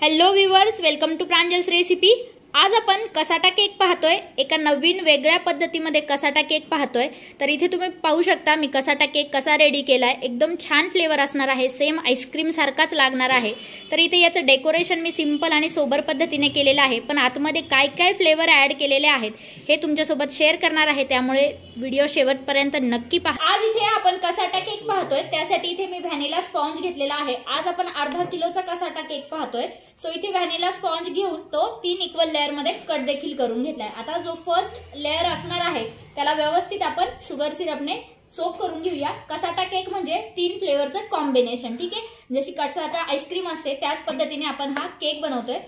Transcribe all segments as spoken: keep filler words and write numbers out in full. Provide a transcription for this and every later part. Hello viewers, welcome to Pranjal's recipe. आज आपण cassata cake पाहतोय, एका नवीन वेगळ्या पद्धतीमध्ये कसाटा केक पाहतोय। तर इथे तुम्ही पाहू शकता मी कसाटा केक कसा रेडी केलाय। एकदम छान फ्लेवर असणार आहे, सेम आईस्क्रीम सारखाच लागणार आहे। तर इथे याचं डेकोरेशन मी सिंपल आणि सोबर पद्धतीने केलेलं आहे, पण आतमध्ये काय काय फ्लेवर ऍड केलेले आहेत हे तुमच्या सोबत शेअर करणार आहे, त्यामुळे व्हिडिओ शेवटपर्यंत नक्की पहा। आज इथे आपण कसाटा केक पाहतोय, त्यासाठी इथे मी व्हॅनिला स्पॉन्ज घेतलेला आहे। आज आपण अर्धा किलोचा कसाटा केक पाहतोय। सो इथे व्हॅनिला स्पॉन्ज घेऊन तो तीन इक्वल लेअर मध्ये कट देखील करून घेतलाय। आता जो फर्स्ट लेअर असणार आहे त्याला व्यवस्थित आपण शुगर सिरपने सोप करून घेऊया। कसाटा केक म्हणजे तीन फ्लेवरचं कॉम्बिनेशन, ठीक आहे। जशी कसाटा आईस्क्रीम असते त्याच पद्धतीने आपण हा केक बनवतोय।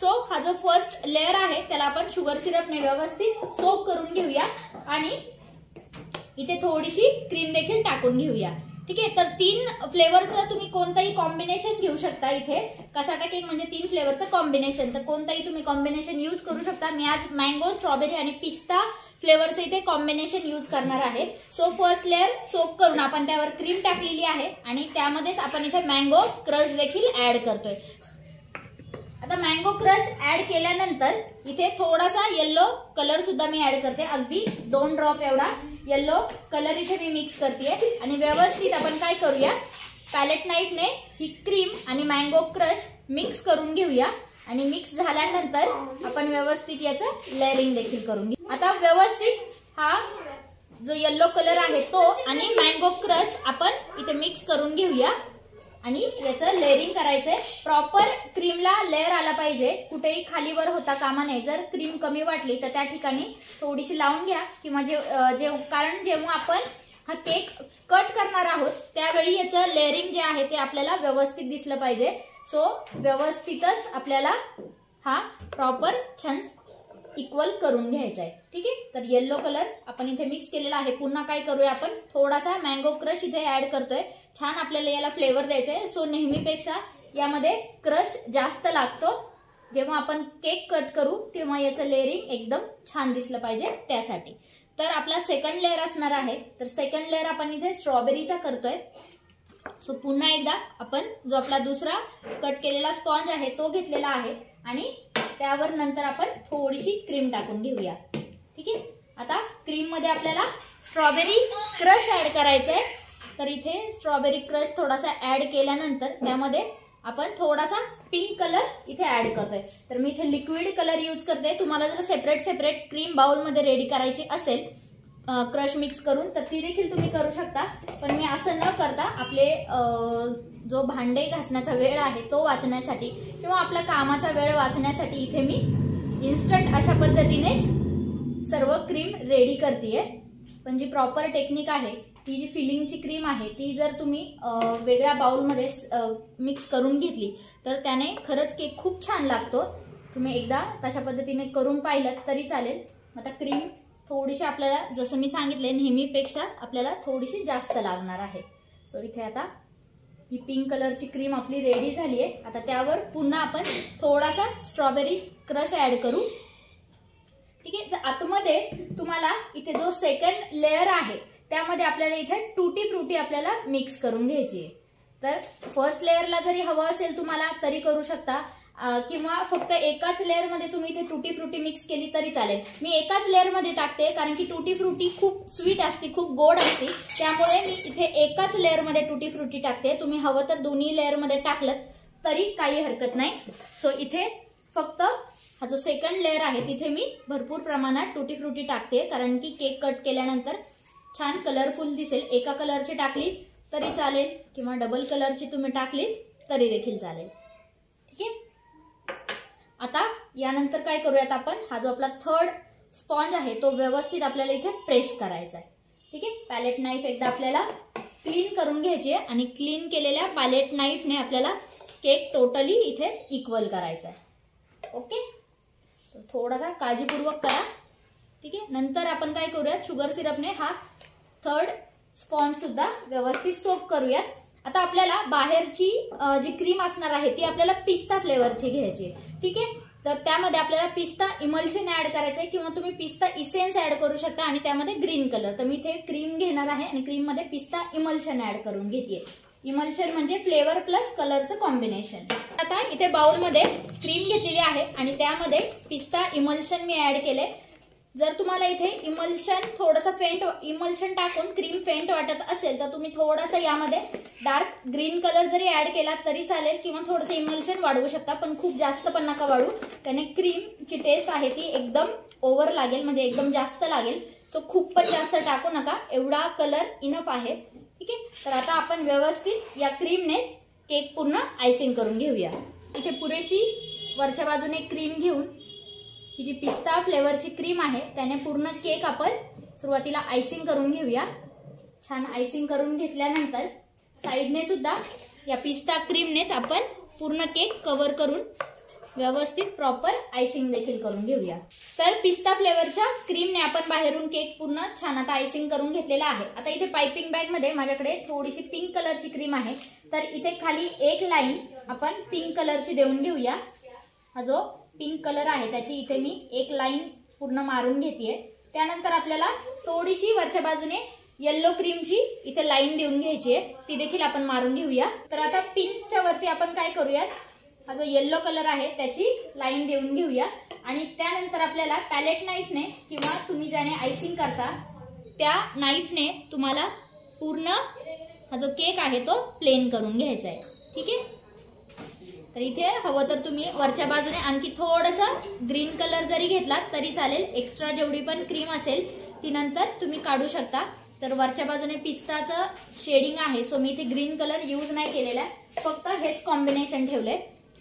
सो हा जो फर्स्ट लेअर आहे त्याला आपण शुगर सिरपने व्यवस्थित सोप करून घेऊया आणि इथे थोडीशी क्रीम देखील टाकून घेऊया, ठीक आहे। तर तीन फ्लेवरचं तुम्ही कोणताही कॉम्बिनेशन घेऊ शकता। इथे कसाटा केक म्हणजे तीन फ्लेवरचं कॉम्बिनेशन, तर कोणताही तुम्ही कॉम्बिनेशन यूज करू शकता। मी आज मँगो, स्ट्रॉबेरी आणि पिस्ता फ्लेवरचं इथे कॉम्बिनेशन यूज करणार आहे। सो फर्स्ट लेअर सोप करून आपण त्यावर क्रीम टाकलेली आहे आणि त्यामध्येच आपण इथे मँगो क्रश देखील ऍड करतोय। आता मँगो क्रश ऍड केल्यानंतर इथे थोडासा येलो कलर सुद्धा मी ऍड करते, अगदी दोन ड्रॉप एवढा येलो कलर इथे मी मिक्स करते आहे। आणि व्यवस्थित आपण काय करूया, पॅलेट नाईफने ही क्रीम आणि मँगो क्रश मिक्स करून घेऊया आणि मिक्स झाल्यानंतर आपण व्यवस्थित याचं लेअरिंग देखील करून घेऊ। आता व्यवस्थित हा जो येलो कलर आहे तो आणि मँगो क्रश आपण इथे मिक्स करून घेऊया आणि याचं लेअरिंग करायचंय। प्रॉपर क्रीमला लेअर आला पाहिजे, कुठेही खालीवर होता कामा नये। जर क्रीम कमी वाटली तर त्या ठिकाणी थोडीशी लावून घ्या किंवा जे जे कारण जेव्हा आपण हा केक कट करणार आहोत त्यावेळी याचं लेअरिंग जे आहे ते आपल्याला व्यवस्थित दिसलं पाहिजे। सो व्यवस्थितच आपल्याला हा प्रॉपर छान इक्वल करून घ्यायचा आहे, ठीक आहे। तर येलो कलर आपण इथे मिक्स केलेला आहे। पुन्हा काय करूया, आपण थोडासा मँगो क्रश इथे ऍड करतोय। छान आपल्याला याला फ्लेवर द्यायचा आहे। सो नेहमीपेक्षा यामध्ये क्रश जास्त लागतो। जेव्हा आपण केक कट करू तेव्हा याचं लेअरिंग एकदम छान दिसलं पाहिजे, त्यासाठी। तर आपला सेकंड लेअर असणार आहे, तर सेकंड लेअर आपण इथे स्ट्रॉबेरीचा करतोय। सो पुन्हा एकदा आपण जो आपला दुसरा कट केलेला स्पॉन्ज आहे तो घेतलेला आहे आणि त्यावर नंतर आपण थोडीशी क्रीम टाकून घेऊया, ठीक आहे। आता क्रीम मध्ये आपल्याला स्ट्रॉबेरी क्रश ऍड करायचं आहे। तर इथे स्ट्रॉबेरी क्रश थोडासा ऍड केल्यानंतर त्यामध्ये आपण थोडासा पिंक कलर इथे ऍड करतोय। तर मी इथे लिक्विड कलर यूज करते। तुम्हाला जर सेपरेट सेपरेट क्रीम बाउलमध्ये रेडी करायची असेल क्रश मिक्स करून तर ती देखील तुम्ही करू शकता, पण मी असं न करता आपले जो भांडे घासण्याचा वेळ आहे तो वाचण्यासाठी किंवा आपला कामाचा वेळ वाचण्यासाठी इथे मी इन्स्टंट अशा पद्धतीनेच सर्व क्रीम रेडी करते आहे। पण जी प्रॉपर टेक्निक आहे, ती जी फिलिंगची क्रीम आहे ती जर तुम्ही वेगळ्या बाउलमध्ये मिक्स करून घेतली तर त्याने खरंच केक खूप छान लागतो। तुम्ही एकदा तशा पद्धतीने करून पाहिलं तरी चालेल। आता क्रीम थोडीशी आपल्याला, जसं मी सांगितले, नेहमीपेक्षा आपल्याला थोडीशी जास्त लागणार आहे। सो इथे आता ही पिंक कलरची क्रीम आपली रेडी झाली आहे। आता त्यावर पुन्हा आपण थोडासा स्ट्रॉबेरी क्रश ऍड करू, ठीक आहे। तर आतमध्ये तुम्हाला इथे जो सेकंड लेअर आहे त्यामध्ये आपल्याला इथे टूटी फ्रुटी आपल्याला मिक्स करून घ्यायची आहे। तर फर्स्ट लेअरला जरी हवं असेल तुम्हाला तरी करू शकता, किंवा फक्त एकाच लेअर मध्ये तुम्ही इथे टूटी फ्रुटी मिक्स केली तरी चालेल। मी एकाच लेअर मध्ये टाकते कारण की टूटी फ्रुटी खूप स्वीट असते, खूप गोड असते, त्यामुळे मी इथे एकाच लेअर मध्ये टूटी फ्रुटी टाकते। तुम्ही हवं तर दोन्ही लेअर मध्ये टाकलं तरी काही हरकत नाही। सो इथे फक्त हा जो सेकंड लेअर आहे तिथे मी भरपूर प्रमाणात टूटी फ्रुटी टाकते कारण की केक कट केल्यानंतर छान कलरफुल दिसेल। एका कलरची टाकली तरी चालेल किंवा डबल कलरची तुम्ही टाकली तरी देखील चालेल, ठीक आहे। आता यानंतर काय करूयात आपण, हा जो आपला थर्ड स्पॉन्ज आहे तो व्यवस्थित आपल्याला इथे प्रेस करायचा आहे, ठीक आहे। पॅलेट नाईफ एकदा आपल्याला क्लीन करून घ्यायची आहे आणि क्लीन केलेल्या पॅलेट नाईफने आपल्याला केक टोटली इथे इक्वल करायचा आहे, ओके। थोडासा काळजीपूर्वक करा, ठीक आहे। नंतर आपण काय करूयात, शुगर सिरपने हा थर्ड स्पॉन्ज सुद्धा व्यवस्थित सोप करूयात। आता आपल्याला बाहेरची जी क्रीम असणार आहे ती आपल्याला पिस्ता फ्लेवरची घ्यायची आहे, ठीक आहे। तर त्यामध्ये आपल्याला पिस्ता इमल्शन ऍड करायचं आहे किंवा तुम्ही पिस्ता इसेन्स ऍड करू शकता आणि त्यामध्ये ग्रीन कलर। तर मी इथे क्रीम घेणार आहे आणि क्रीममध्ये पिस्ता इमल्शन ऍड करून घेते। इमल्शन म्हणजे फ्लेवर प्लस कलरचं कॉम्बिनेशन। आता इथे बाउल मध्ये क्रीम घेतलेली आहे आणि त्यामध्ये पिस्ता इमल्शन मी ऍड केले। जर तुम्हाला इथे इमल्शन थोडासा फेंट इमल्शन टाकून क्रीम फेंट वाटत असेल तर तुम्ही थोडासा यामध्ये डार्क ग्रीन कलर जरी ऍड केला तरी चालेल किंवा थोडंसं इमल्शन वाढवू शकता, पण खूप जास्त पण नका वाढू, त्याने क्रीमची टेस्ट आहे ती एकदम ओव्हर लागेल म्हणजे एकदम जास्त लागेल। सो खूप पण जास्त टाकू नका, एवढा कलर इनफ आहे। ठीक आहे, तर आता आपण व्यवस्थित या क्रीमनेच केक पूर्ण आयसिंग करून घेऊया। इथे पुरेशी वरच्या बाजूने क्रीम घेऊन ही जी पिस्ता फ्लेवरची क्रीम आहे त्याने पूर्ण केक आपण सुरुवातीला आयसिंग करून घेऊया। छान आयसिंग करून घेतल्यानंतर साइडने सुद्धा या पिस्ता क्रीमनेच आपण पूर्ण केक कव्हर करून व्यवस्थित प्रॉपर आयसिंग देखील करून घेऊया। तर पिस्ता फ्लेवरच्या क्रीमने आपण बाहेरून केक पूर्ण छान आता आयसिंग करून घेतलेला आहे। आता इथे पाइपिंग बॅग मध्ये माझ्याकडे थोडीशी पिंक कलरची क्रीम आहे, तर इथे खाली एक लाईन आपण पिंक कलरची देऊन घेऊया। हा जो पिंक कलर आहे त्याची इथे मी एक लाईन पूर्ण मारून घेतेय। त्यानंतर आपल्याला थोडीशी वरच्या बाजूने येलो क्रीमची इथे लाईन देऊन घ्यायची आहे, ती देखील आपण मारून घेऊया। तर आता पिंकच्या वरती आपण काय करूयात, हा जो येलो कलर आहे त्याची लाईन देऊन घेऊया आणि त्यानंतर आपल्याला पॅलेट नाईफने किंवा तुम्ही ज्याने आयसिंग करता त्या नाईफने तुम्हाला पूर्ण हा जो केक आहे तो प्लेन करून घ्यायचा आहे। ठीक आहे, तर इथे हवं तर तुम्ही वरच्या बाजूने आणखी थोडंसं ग्रीन कलर जरी घेतला तरी चालेल, एक्स्ट्रा जेवढी पण क्रीम असेल ती नंतर तुम्ही काढू शकता। तर वरच्या बाजूने पिस्ताचं शेडिंग आहे सो मी इथे ग्रीन कलर यूज नाही केलेला आहे, फक्त हेच कॉम्बिनेशन ठेवलंय।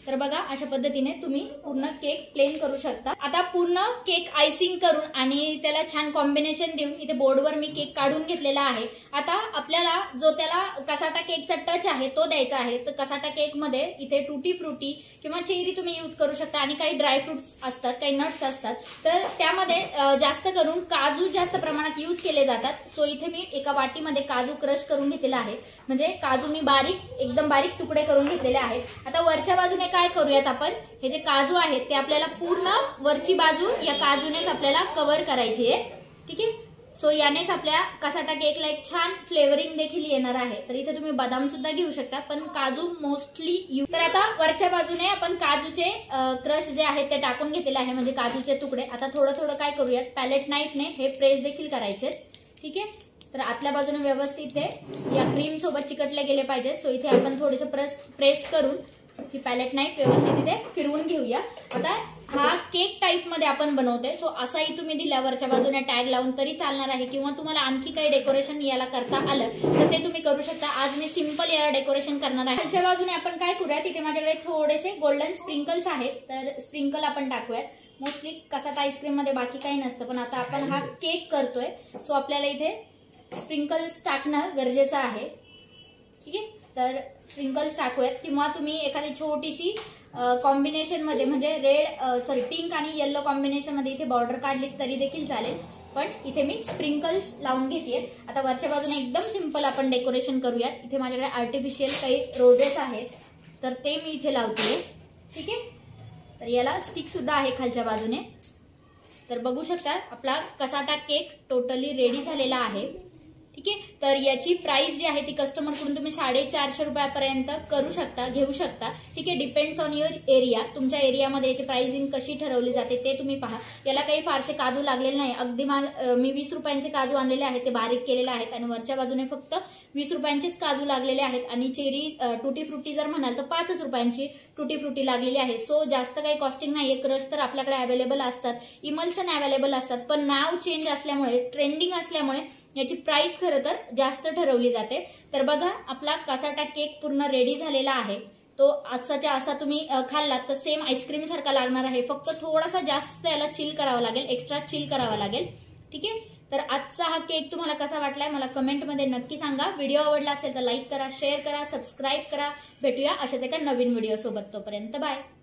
तर बघा अशा पद्धतीने तुम्ही पूर्ण केक प्लेन करू शकता। आता पूर्ण केक आयसिंग करून आणि त्याला छान कॉम्बिनेशन देऊन इथे बोर्डवर मी केक काढून घेतलेला आहे। आता आपल्याला जो त्याला कसाटा केकचा टच आहे तो द्यायचा आहे, तर कसाटा केकमध्ये इथे टूटी फ्रुटी किंवा चेरी तुम्ही यूज करू शकता आणि काही ड्रायफ्रुट्स असतात, काही नट्स असतात, तर त्यामध्ये जास्त करून काजू जास्त प्रमाणात यूज केले जातात। सो इथे मी एका वाटीमध्ये काजू क्रश करून घेतलेला आहे, म्हणजे काजू मी बारीक एकदम बारीक तुकडे करून घेतलेले आहेत। आता वरच्या बाजूने काय करूयात आपण, हे जे काजू आहेत ते आपल्याला पूर्ण वरची बाजू या काजूनेच आपल्याला कव्हर करायची आहे। ठीक आहे, सो यानेच आपल्या कसाटा केकला एक छान फ्लेवरिंग देखील येणार आहे। तर इथे तुम्ही बदाम सुद्धा घेऊ शकता पण काजू मोस्टली यूज। तर आता वरच्या बाजूने आपण काजूचे क्रश जे आहेत ते टाकून घेतलेले आहे म्हणजे काजूचे तुकडे। आता थोडं थोडं काय करूयात, पॅलेट नाईफने हे प्रेस देखील करायचे। ठीक आहे, तर आतल्या बाजूने व्यवस्थित या क्रीम सोबत चिकटले गेले पाहिजे। सो इथे आपण थोडंसं प्रेस प्रेस करून ही पॅलेट नाईफ व्यवस्थित इथे फिरवून घेऊया। आता हा केक टाईप मध्ये आपण बनवते, सो असाही तुम्ही दिल्यावरच्या बाजूने टॅग लावून तरी चालणार आहे किंवा तुम्हाला आणखी काही डेकोरेशन याला करता आलं तर ते तुम्ही करू शकता। आज मी सिंपल याला डेकोरेशन करणार आहे। खालच्या बाजूने आपण काय करूया, तिथे माझ्याकडे थोडेसे गोल्डन स्प्रिंकल्स आहेत तर स्प्रिंकल आपण टाकूयात। मोस्टली कसाटा आईस्क्रीम मध्ये बाकी काही नसतं पण आता आपण हा केक करतोय सो आपल्याला इथे स्प्रिंकल्स टाकणं गरजेचं आहे। ठीक आहे, तर स्प्रिंकल्स टाकूयात किंवा तुम्ही एखादी छोटीशी कॉम्बिनेशन मध्ये म्हणजे रेड सॉरी पिंक आणि येलो कॉम्बिनेशन मध्ये इथे बॉर्डर काढली तरी देखील चालेल, पण इथे मी स्प्रिंकल्स लावून घेतले। आता वरच्या बाजूने एकदम सिंपल आपण डेकोरेशन करूयात। इथे माझ्याकडे आर्टिफिशियल काही रोजेस आहेत तर ते मी इथे लावते। ठीक आहे, तर याला स्टिक सुद्धा आहे खालच्या बाजूने। तर बघू शकता आपला कसाटा केक टोटली रेडी झालेला आहे। ठीक आहे, तर याची प्राइस जी आहे ती कस्टमरकडून तुम्ही साडेचारशे रुपयापर्यंत करू शकता घेऊ शकता। ठीक आहे, डिपेंड्स ऑन युअर एरिया, तुमच्या एरियामध्ये याची प्राइसिंग कशी ठरवली जाते ते तुम्ही पहा। याला काही फारसे काजू लागलेले नाही, अगदी मा मी वीस रुपयांचे काजू आणलेले आहेत ते बारीक केलेले आहेत आणि वरच्या बाजूने फक्त वीस रुपयांचेच काजू लागलेले आहेत आणि चेरी टुटी फ्रुटी जर म्हणाल तर पाचच रुपयांची टुटी फ्रुटी लागलेली आहे। सो जास्त काही कॉस्टिंग नाहीये, क्रश तर आपल्याकडे अवेलेबल असतात, इमल्शन अवेलेबल असतात, पण नाव चेंज असल्यामुळे ट्रेंडिंग असल्यामुळे याची प्राइस खरं तर जास्त ठरवली जाते। तर बघा आपला कसाटा केक पूर्ण रेडी झालेला आहे, तो आजसाच्या असा तुम्ही खाल्लात तर सेम आईस्क्रीम सारखा लागणार आहे, फक्त थोडासा जास्त याला चिल करावा लागेल, एक्स्ट्रा चिल करावा लागेल। ठीक आहे, तर आजचा हा केक तुम्हाला कसा वाटलाय मला कमेंटमध्ये नक्की सांगा। व्हिडिओ आवडला असेल तर लाईक करा, शेअर करा, सबस्क्राईब करा। भेटूया अशाच एका नवीन व्हिडिओ सोबत, तोपर्यंत बाय।